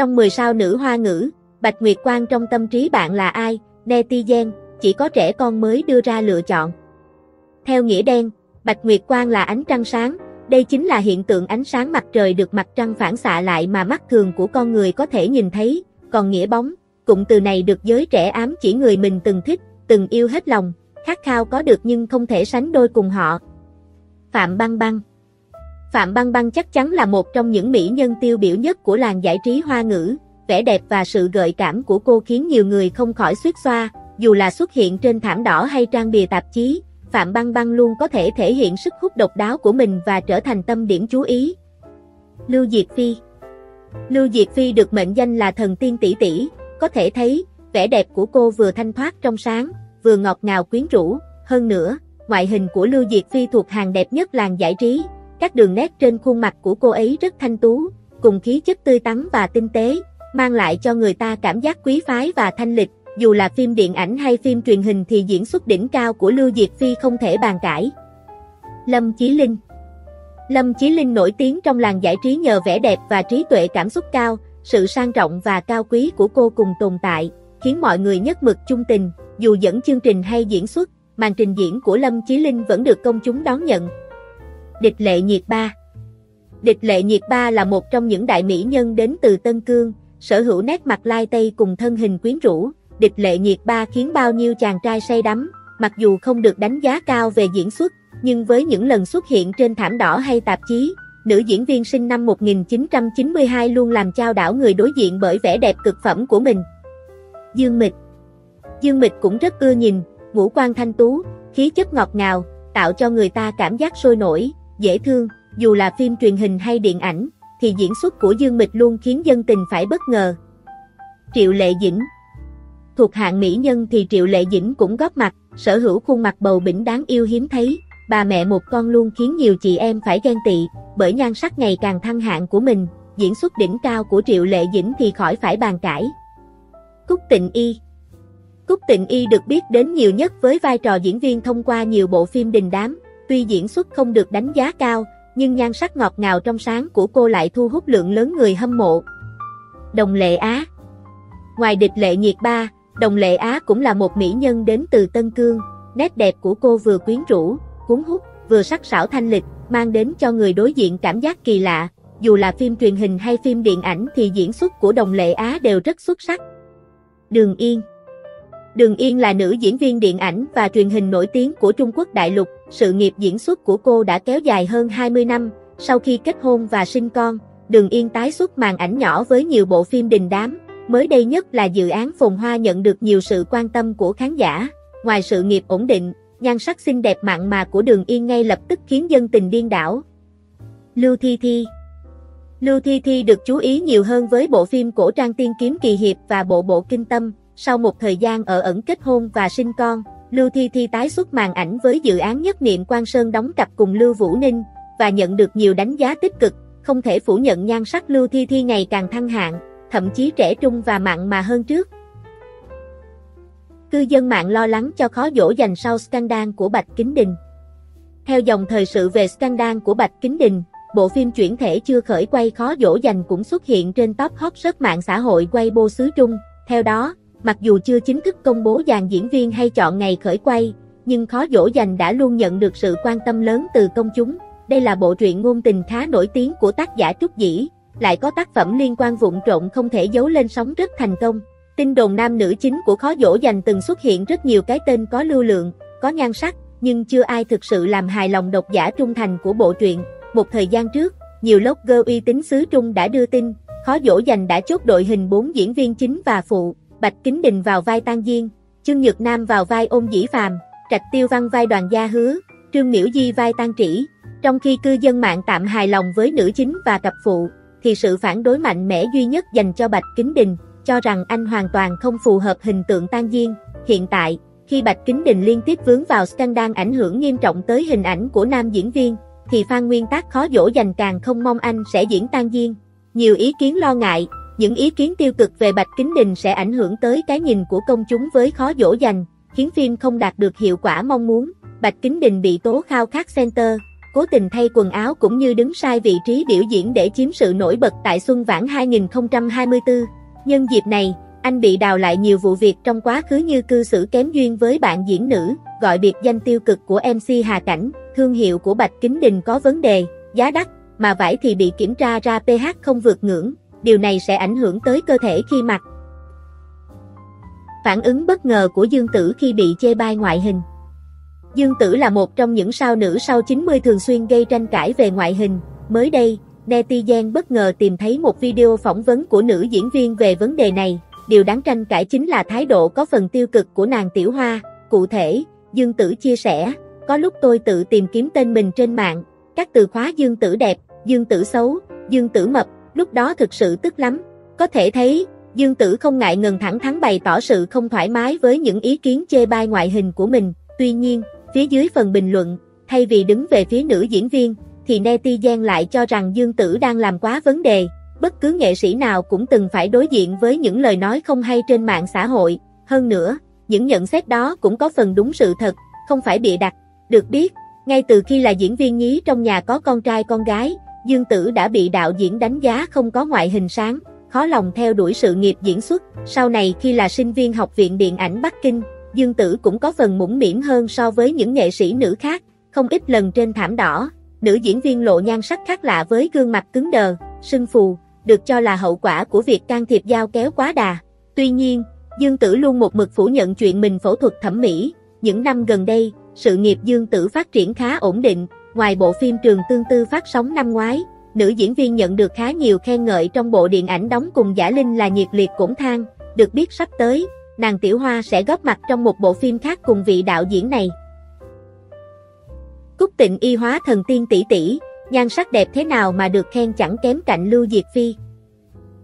Trong 10 sao nữ hoa ngữ, Bạch Nguyệt Quang trong tâm trí bạn là ai, netizen, chỉ có trẻ con mới đưa ra lựa chọn. Theo nghĩa đen, Bạch Nguyệt Quang là ánh trăng sáng, đây chính là hiện tượng ánh sáng mặt trời được mặt trăng phản xạ lại mà mắt thường của con người có thể nhìn thấy, còn nghĩa bóng, cụm từ này được giới trẻ ám chỉ người mình từng thích, từng yêu hết lòng, khát khao có được nhưng không thể sánh đôi cùng họ. Phạm Băng Băng. Phạm Băng Băng chắc chắn là một trong những mỹ nhân tiêu biểu nhất của làng giải trí hoa ngữ, vẻ đẹp và sự gợi cảm của cô khiến nhiều người không khỏi suýt xoa, dù là xuất hiện trên thảm đỏ hay trang bìa tạp chí, Phạm Băng Băng luôn có thể thể hiện sức hút độc đáo của mình và trở thành tâm điểm chú ý. Lưu Diệc Phi. Lưu Diệc Phi được mệnh danh là thần tiên tỷ tỷ, có thể thấy, vẻ đẹp của cô vừa thanh thoát trong sáng, vừa ngọt ngào quyến rũ, hơn nữa, ngoại hình của Lưu Diệc Phi thuộc hàng đẹp nhất làng giải trí, các đường nét trên khuôn mặt của cô ấy rất thanh tú, cùng khí chất tươi tắn và tinh tế, mang lại cho người ta cảm giác quý phái và thanh lịch, dù là phim điện ảnh hay phim truyền hình thì diễn xuất đỉnh cao của Lưu Diệc Phi không thể bàn cãi. Lâm Chí Linh. Lâm Chí Linh nổi tiếng trong làng giải trí nhờ vẻ đẹp và trí tuệ cảm xúc cao, sự sang trọng và cao quý của cô cùng tồn tại, khiến mọi người nhất mực chung tình, dù dẫn chương trình hay diễn xuất, màn trình diễn của Lâm Chí Linh vẫn được công chúng đón nhận. Địch Lệ Nhiệt Ba. Địch Lệ Nhiệt Ba là một trong những đại mỹ nhân đến từ Tân Cương, sở hữu nét mặt lai tây cùng thân hình quyến rũ, Địch Lệ Nhiệt Ba khiến bao nhiêu chàng trai say đắm, mặc dù không được đánh giá cao về diễn xuất, nhưng với những lần xuất hiện trên thảm đỏ hay tạp chí, nữ diễn viên sinh năm 1992 luôn làm chao đảo người đối diện bởi vẻ đẹp cực phẩm của mình. Dương Mịch. Dương Mịch cũng rất ưa nhìn, ngũ quan thanh tú, khí chất ngọt ngào, tạo cho người ta cảm giác sôi nổi, dễ thương, dù là phim truyền hình hay điện ảnh, thì diễn xuất của Dương Mịch luôn khiến dân tình phải bất ngờ. Triệu Lệ Dĩnh. Thuộc hạng mỹ nhân thì Triệu Lệ Dĩnh cũng góp mặt, sở hữu khuôn mặt bầu bĩnh đáng yêu hiếm thấy, bà mẹ một con luôn khiến nhiều chị em phải ghen tị, bởi nhan sắc ngày càng thăng hạng của mình, diễn xuất đỉnh cao của Triệu Lệ Dĩnh thì khỏi phải bàn cãi. Cúc Tịnh Y. Cúc Tịnh Y được biết đến nhiều nhất với vai trò diễn viên thông qua nhiều bộ phim đình đám, tuy diễn xuất không được đánh giá cao, nhưng nhan sắc ngọt ngào trong sáng của cô lại thu hút lượng lớn người hâm mộ. Đồng Lệ Á. Ngoài Địch Lệ Nhiệt Ba, Đồng Lệ Á cũng là một mỹ nhân đến từ Tân Cương, nét đẹp của cô vừa quyến rũ, cuốn hút, vừa sắc sảo thanh lịch, mang đến cho người đối diện cảm giác kỳ lạ, dù là phim truyền hình hay phim điện ảnh thì diễn xuất của Đồng Lệ Á đều rất xuất sắc. Đường Yên. Đường Yên là nữ diễn viên điện ảnh và truyền hình nổi tiếng của Trung Quốc đại lục, sự nghiệp diễn xuất của cô đã kéo dài hơn 20 năm, sau khi kết hôn và sinh con, Đường Yên tái xuất màn ảnh nhỏ với nhiều bộ phim đình đám, mới đây nhất là dự án Phồn Hoa nhận được nhiều sự quan tâm của khán giả, ngoài sự nghiệp ổn định, nhan sắc xinh đẹp mặn mà của Đường Yên ngay lập tức khiến dân tình điên đảo. Lưu Thi Thi. Lưu Thi Thi được chú ý nhiều hơn với bộ phim cổ trang Tiên Kiếm Kỳ Hiệp và bộ Kinh Tâm. Sau một thời gian ở ẩn kết hôn và sinh con, Lưu Thi Thi tái xuất màn ảnh với dự án Nhất Niệm Quang Sơn đóng cặp cùng Lưu Vũ Ninh và nhận được nhiều đánh giá tích cực, không thể phủ nhận nhan sắc Lưu Thi Thi ngày càng thăng hạng, thậm chí trẻ trung và mặn mà hơn trước. Cư dân mạng lo lắng cho Khó Dỗ Dành sau scandal của Bạch Kính Đình. Theo dòng thời sự về scandal của Bạch Kính Đình, bộ phim chuyển thể chưa khởi quay Khó Dỗ Dành cũng xuất hiện trên top hot search mạng xã hội Weibo xứ Trung. Theo đó, mặc dù chưa chính thức công bố dàn diễn viên hay chọn ngày khởi quay, nhưng Khó Dỗ Dành đã luôn nhận được sự quan tâm lớn từ công chúng. Đây là bộ truyện ngôn tình khá nổi tiếng của tác giả Trúc Dĩ, lại có tác phẩm liên quan Vụng Trộm Không Thể Giấu lên sóng rất thành công. Tin đồn nam nữ chính của Khó Dỗ Dành từng xuất hiện rất nhiều cái tên có lưu lượng, có nhan sắc, nhưng chưa ai thực sự làm hài lòng độc giả trung thành của bộ truyện. Một thời gian trước, nhiều blogger uy tín xứ Trung đã đưa tin, Khó Dỗ Dành đã chốt đội hình 4 diễn viên chính và phụ. Bạch Kính Đình vào vai Tang Diên, Trương Nhật Nam vào vai Ôn Dĩ Phàm, Trạch Tiêu Văn vai Đoàn Gia Hứa, Trương Miễu Di vai Tang Trĩ. Trong khi cư dân mạng tạm hài lòng với nữ chính và cặp phụ, thì sự phản đối mạnh mẽ duy nhất dành cho Bạch Kính Đình, cho rằng anh hoàn toàn không phù hợp hình tượng Tang Diên. Hiện tại, khi Bạch Kính Đình liên tiếp vướng vào scandal ảnh hưởng nghiêm trọng tới hình ảnh của nam diễn viên, thì fan nguyên tác Khó Dỗ Dành càng không mong anh sẽ diễn Tang Diên. Nhiều ý kiến lo ngại, những ý kiến tiêu cực về Bạch Kính Đình sẽ ảnh hưởng tới cái nhìn của công chúng với Khó Dỗ Dành, khiến phim không đạt được hiệu quả mong muốn. Bạch Kính Đình bị tố khao khát center, cố tình thay quần áo cũng như đứng sai vị trí biểu diễn để chiếm sự nổi bật tại Xuân Vãn 2024. Nhân dịp này, anh bị đào lại nhiều vụ việc trong quá khứ như cư xử kém duyên với bạn diễn nữ, gọi biệt danh tiêu cực của MC Hà Cảnh, thương hiệu của Bạch Kính Đình có vấn đề, giá đắt, mà vải thì bị kiểm tra ra pH không vượt ngưỡng, điều này sẽ ảnh hưởng tới cơ thể khi mặc. Phản ứng bất ngờ của Dương Tử khi bị chê bai ngoại hình. Dương Tử là một trong những sao nữ sau 90 thường xuyên gây tranh cãi về ngoại hình. Mới đây, netizen bất ngờ tìm thấy một video phỏng vấn của nữ diễn viên về vấn đề này. Điều đáng tranh cãi chính là thái độ có phần tiêu cực của nàng Tiểu Hoa. Cụ thể, Dương Tử chia sẻ, có lúc tôi tự tìm kiếm tên mình trên mạng. Các từ khóa Dương Tử đẹp, Dương Tử xấu, Dương Tử mập, lúc đó thực sự tức lắm. Có thể thấy, Dương Tử không ngại ngần thẳng thắn bày tỏ sự không thoải mái với những ý kiến chê bai ngoại hình của mình. Tuy nhiên, phía dưới phần bình luận, thay vì đứng về phía nữ diễn viên, thì netizen lại cho rằng Dương Tử đang làm quá vấn đề. Bất cứ nghệ sĩ nào cũng từng phải đối diện với những lời nói không hay trên mạng xã hội. Hơn nữa, những nhận xét đó cũng có phần đúng sự thật, không phải bịa đặt. Được biết, ngay từ khi là diễn viên nhí trong Nhà Có Con Trai Con Gái, Dương Tử đã bị đạo diễn đánh giá không có ngoại hình sáng, khó lòng theo đuổi sự nghiệp diễn xuất. Sau này khi là sinh viên Học viện Điện ảnh Bắc Kinh, Dương Tử cũng có phần mũm mĩm hơn so với những nghệ sĩ nữ khác, không ít lần trên thảm đỏ, nữ diễn viên lộ nhan sắc khác lạ với gương mặt cứng đờ, sưng phù, được cho là hậu quả của việc can thiệp dao kéo quá đà. Tuy nhiên, Dương Tử luôn một mực phủ nhận chuyện mình phẫu thuật thẩm mỹ. Những năm gần đây, sự nghiệp Dương Tử phát triển khá ổn định, ngoài bộ phim Trường Tương Tư phát sóng năm ngoái, nữ diễn viên nhận được khá nhiều khen ngợi trong bộ điện ảnh đóng cùng Giả Linh là Nhiệt Liệt Cổn Thang, được biết sắp tới, nàng Tiểu Hoa sẽ góp mặt trong một bộ phim khác cùng vị đạo diễn này. Cúc Tịnh Y hóa thần tiên tỷ tỷ, nhan sắc đẹp thế nào mà được khen chẳng kém cạnh Lưu Diệc Phi.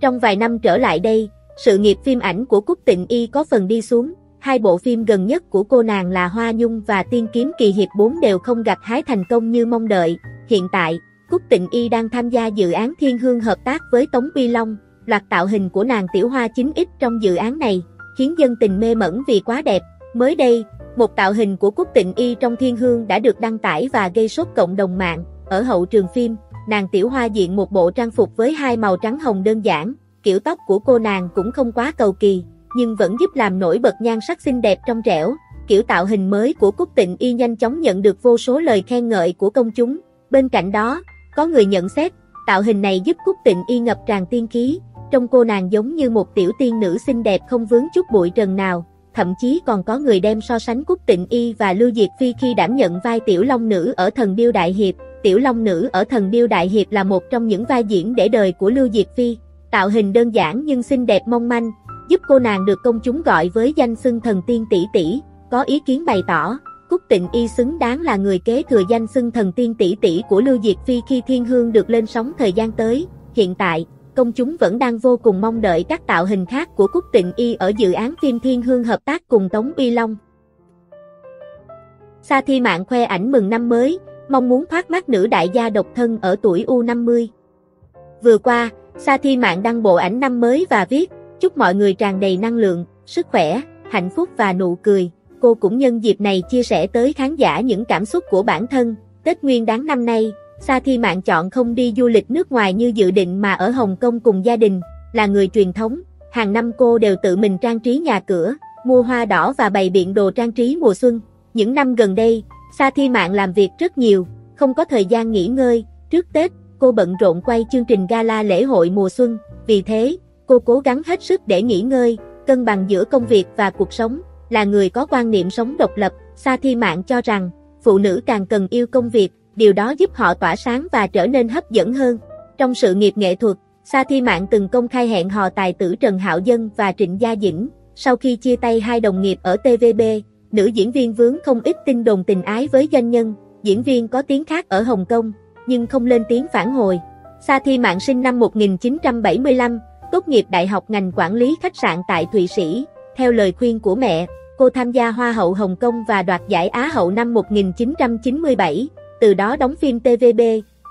Trong vài năm trở lại đây, sự nghiệp phim ảnh của Cúc Tịnh Y có phần đi xuống, hai bộ phim gần nhất của cô nàng là Hoa Nhung và Tiên Kiếm Kỳ Hiệp 4 đều không gặt hái thành công như mong đợi. Hiện tại, Cúc Tịnh Y đang tham gia dự án Thiên Hương hợp tác với Tống Uy Long, loạt tạo hình của nàng Tiểu Hoa 9X trong dự án này, khiến dân tình mê mẩn vì quá đẹp. Mới đây, một tạo hình của Cúc Tịnh Y trong Thiên Hương đã được đăng tải và gây sốt cộng đồng mạng. Ở hậu trường phim, nàng Tiểu Hoa diện một bộ trang phục với hai màu trắng hồng đơn giản, kiểu tóc của cô nàng cũng không quá cầu kỳ, nhưng vẫn giúp làm nổi bật nhan sắc xinh đẹp trong trẻo. Kiểu tạo hình mới của Cúc Tịnh Y nhanh chóng nhận được vô số lời khen ngợi của công chúng. Bên cạnh đó, có người nhận xét, tạo hình này giúp Cúc Tịnh Y ngập tràn tiên khí, trong cô nàng giống như một tiểu tiên nữ xinh đẹp không vướng chút bụi trần nào. Thậm chí còn có người đem so sánh Cúc Tịnh Y và Lưu Diệc Phi khi đảm nhận vai Tiểu Long Nữ ở Thần Điêu Đại Hiệp. Tiểu Long Nữ ở Thần Điêu Đại Hiệp là một trong những vai diễn để đời của Lưu Diệc Phi. Tạo hình đơn giản nhưng xinh đẹp mong manh, giúp cô nàng được công chúng gọi với danh xưng thần tiên tỷ tỷ. Có ý kiến bày tỏ, Cúc Tịnh Y xứng đáng là người kế thừa danh xưng thần tiên tỷ tỷ của Lưu Diệc Phi khi Thiên Hương được lên sóng thời gian tới. Hiện tại, công chúng vẫn đang vô cùng mong đợi các tạo hình khác của Cúc Tịnh Y ở dự án phim Thiên Hương hợp tác cùng Tống Uy Long. Xa Thi Mạn khoe ảnh mừng năm mới, mong muốn thoát mắt nữ đại gia độc thân ở tuổi U50. Vừa qua, Xa Thi Mạn đăng bộ ảnh năm mới và viết, chúc mọi người tràn đầy năng lượng, sức khỏe, hạnh phúc và nụ cười. Cô cũng nhân dịp này chia sẻ tới khán giả những cảm xúc của bản thân. Tết Nguyên Đán năm nay, Xa Thi Mạn chọn không đi du lịch nước ngoài như dự định mà ở Hồng Kông cùng gia đình. Là người truyền thống, hàng năm cô đều tự mình trang trí nhà cửa, mua hoa đỏ và bày biện đồ trang trí mùa xuân. Những năm gần đây, Xa Thi Mạn làm việc rất nhiều, không có thời gian nghỉ ngơi. Trước Tết, cô bận rộn quay chương trình gala lễ hội mùa xuân. Vì thế, cô cố gắng hết sức để nghỉ ngơi, cân bằng giữa công việc và cuộc sống. Là người có quan niệm sống độc lập, Xa Thi Mạn cho rằng, phụ nữ càng cần yêu công việc, điều đó giúp họ tỏa sáng và trở nên hấp dẫn hơn. Trong sự nghiệp nghệ thuật, Xa Thi Mạn từng công khai hẹn hò tài tử Trần Hạo Dân và Trịnh Gia Dĩnh. Sau khi chia tay hai đồng nghiệp ở TVB, nữ diễn viên vướng không ít tin đồn tình ái với doanh nhân, diễn viên có tiếng khác ở Hồng Kông, nhưng không lên tiếng phản hồi. Xa Thi Mạn sinh năm 1975, tốt nghiệp Đại học ngành quản lý khách sạn tại Thụy Sĩ. Theo lời khuyên của mẹ, cô tham gia Hoa hậu Hồng Kông và đoạt giải Á hậu năm 1997. Từ đó đóng phim TVB,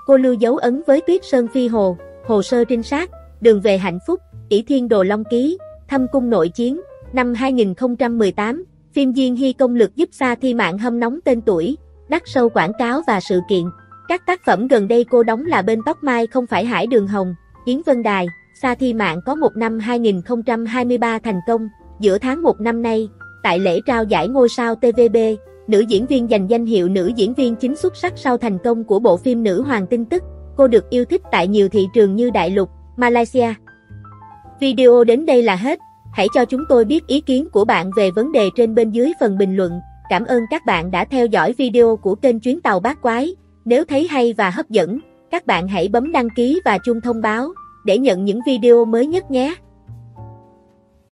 cô lưu dấu ấn với Tuyết Sơn Phi Hồ, Hồ sơ trinh sát, Đường về hạnh phúc, Ỷ Thiên Đồ Long Ký, Thâm cung nội chiến. Năm 2018, phim Diên Hy công lực giúp Xa Thi Mạn hâm nóng tên tuổi, đắt sâu quảng cáo và sự kiện. Các tác phẩm gần đây cô đóng là Bên Tóc Mai Không Phải Hải Đường Hồng, Yến Vân Đài, Xa Thi Mạn có một năm 2023 thành công. Giữa tháng 1 năm nay, tại lễ trao giải ngôi sao TVB, nữ diễn viên giành danh hiệu nữ diễn viên chính xuất sắc sau thành công của bộ phim Nữ Hoàng Tin Tức. Cô được yêu thích tại nhiều thị trường như đại lục, Malaysia. Video đến đây là hết. Hãy cho chúng tôi biết ý kiến của bạn về vấn đề trên bên dưới phần bình luận. Cảm ơn các bạn đã theo dõi video của kênh Chuyến Tàu Bát Quái. Nếu thấy hay và hấp dẫn, các bạn hãy bấm đăng ký và chuông thông báo để nhận những video mới nhất nhé.